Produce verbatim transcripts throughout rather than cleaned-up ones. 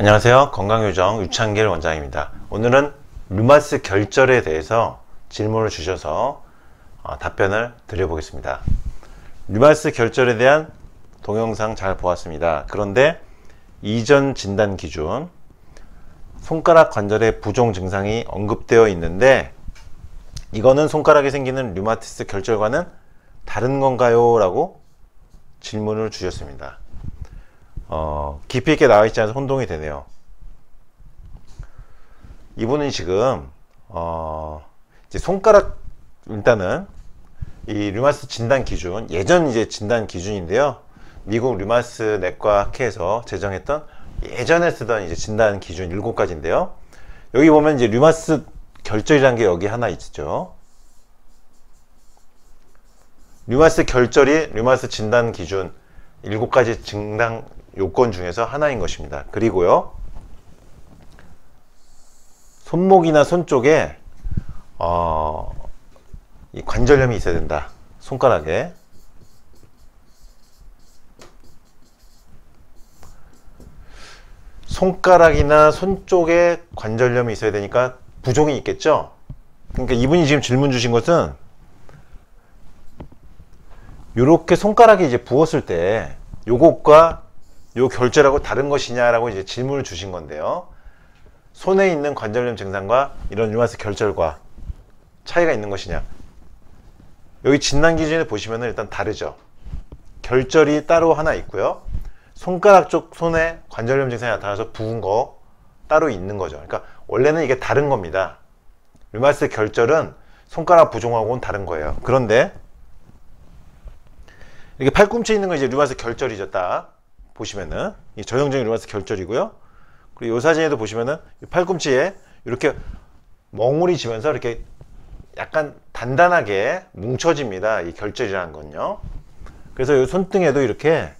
안녕하세요. 건강요정 유창길 원장입니다. 오늘은 류마스 결절에 대해서 질문을 주셔서 답변을 드려보겠습니다. 류마스 결절에 대한 동영상 잘 보았습니다. 그런데 이전 진단 기준 손가락 관절의 부종 증상이 언급되어 있는데 이거는 손가락에 생기는 류마티스 결절과는 다른 건가요? 라고 질문을 주셨습니다. 어, 깊이 있게 나와 있지 않아서 혼동이 되네요. 이분은 지금 어, 이제 손가락 일단은 이 류마스 진단 기준 예전 이제 진단 기준인데요. 미국 류마스 내과학회에서 제정했던 예전에 쓰던 이제 진단 기준 일곱 가지인데요. 여기 보면 이제 류마스 결절이란 게 여기 하나 있죠. 류마스 결절이 류마스 진단 기준 일곱 가지 진단 요건 중에서 하나인 것입니다. 그리고요, 손목이나 손 쪽에 어, 이 관절염이 있어야 된다. 손가락에 손가락이나 손 쪽에 관절염이 있어야 되니까 부종이 있겠죠. 그러니까 이분이 지금 질문 주신 것은 요렇게 손가락이 이제 부었을 때 요것과 요 결절하고 다른 것이냐라고 이제 질문을 주신 건데요. 손에 있는 관절염 증상과 이런 류마스 결절과 차이가 있는 것이냐. 여기 진단 기준에 보시면은 일단 다르죠. 결절이 따로 하나 있고요. 손가락 쪽 손에 관절염 증상이 나타나서 부은 거 따로 있는 거죠. 그러니까 원래는 이게 다른 겁니다. 류마스 결절은 손가락 부종하고는 다른 거예요. 그런데 이렇게 팔꿈치에 있는 건 이제 류마스 결절이죠. 딱 보시면은 이 전형적인 류마스 결절이고요. 그리고 이 사진에도 보시면은 팔꿈치에 이렇게 멍울이 지면서 이렇게 약간 단단하게 뭉쳐집니다. 이 결절이라는 건요. 그래서 이 손등에도 이렇게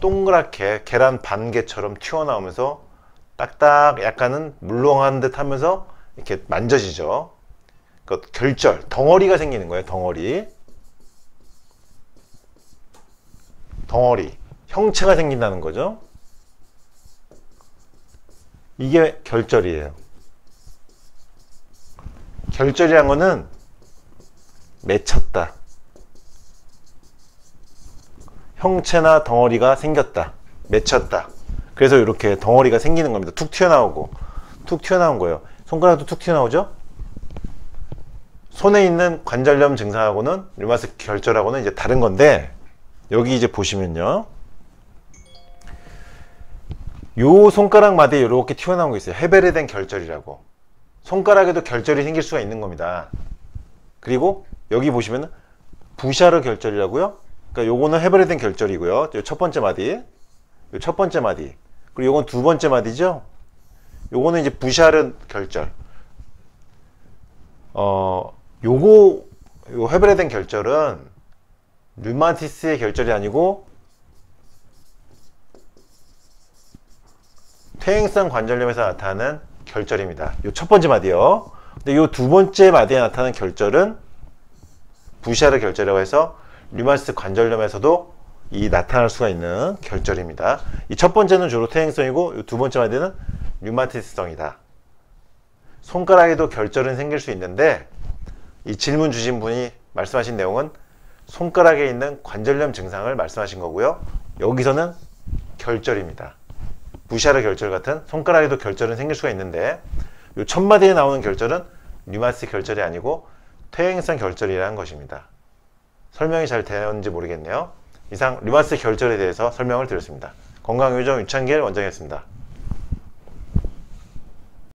동그랗게 계란 반 개처럼 튀어나오면서 딱딱 약간은 물렁한 듯 하면서 이렇게 만져지죠. 그러니까 결절, 덩어리가 생기는 거예요. 덩어리. 덩어리. 형체가 생긴다는 거죠. 이게 결절이에요. 결절이란 거는 맺혔다. 형체나 덩어리가 생겼다. 맺혔다. 그래서 이렇게 덩어리가 생기는 겁니다. 툭 튀어나오고. 툭 튀어나온 거예요. 손가락도 툭 튀어나오죠? 손에 있는 관절염 증상하고는 류마스 결절하고는 이제 다른 건데 여기 이제 보시면요. 요 손가락마디에 이렇게 튀어나온 게 있어요. 헤베레된 결절이라고. 손가락에도 결절이 생길 수가 있는 겁니다. 그리고 여기 보시면 부샤르 결절이라고요. 그러니까 요거는 헤베레된 결절이고요. 요 첫 번째 마디. 요 첫 번째 마디. 그리고 요건 두 번째 마디죠. 요거는 이제 부샤르 결절. 어, 요거 요 헤베레된 결절은 류마티스의 결절이 아니고 퇴행성 관절염에서 나타나는 결절입니다. 요 첫 번째 마디요. 근데 요 두 번째 마디에 나타나는 결절은 부샤르 결절이라고 해서 류마티스 관절염에서도 이 나타날 수가 있는 결절입니다. 이 첫 번째는 주로 퇴행성이고 요 두 번째 마디는 류마티스성이다. 손가락에도 결절은 생길 수 있는데 이 질문 주신 분이 말씀하신 내용은 손가락에 있는 관절염 증상을 말씀하신 거고요. 여기서는 결절입니다. 부샤르 결절 같은 손가락에도 결절은 생길 수가 있는데 이 첫 마디에 나오는 결절은 류마티스 결절이 아니고 퇴행성 결절이라는 것입니다. 설명이 잘 되었는지 모르겠네요. 이상 류마티스 결절에 대해서 설명을 드렸습니다. 건강요정 유창길 원장이었습니다.